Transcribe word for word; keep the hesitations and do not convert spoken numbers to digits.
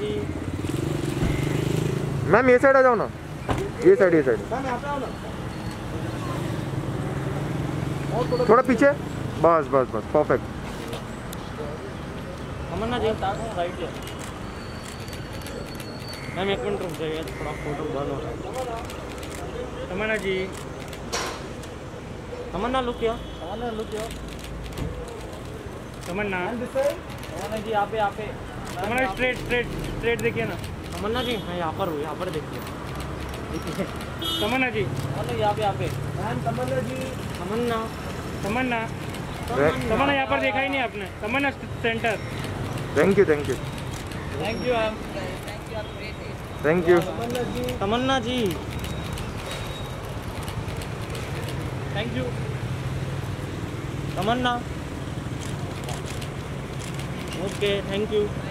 जी ma'am ये side आ जाओ ना, ये साइड ये साइड मैम आप आओ ना, थोड़ा पीछे, बस बस बस परफेक्ट। तमन्ना जी राइट है मैम, एक मिनट रुक जाइए थोड़ा फोटो डालो। तमन्ना जी तमन्ना लुक क्या, तमन्ना लुक क्या, तमन्ना तमन्ना जी आप आप तमन्ना स्ट्रेट स्ट्रेट स्ट्रेट देखिए ना तमन्ना जी, हाँ यहाँ पर हो, यहाँ पर देखिए देखिए तमन्ना जी, अरे यहाँ पे यहाँ पे मैम तमन्ना जी, तमन्ना तमन्ना तमन्ना यहाँ पर देखा ही नहीं आपने, Tamanna centre. Thank you thank you thank you ma'am, thank you Tamanna ji, Tamanna ji thank you Tamanna, okay thank you.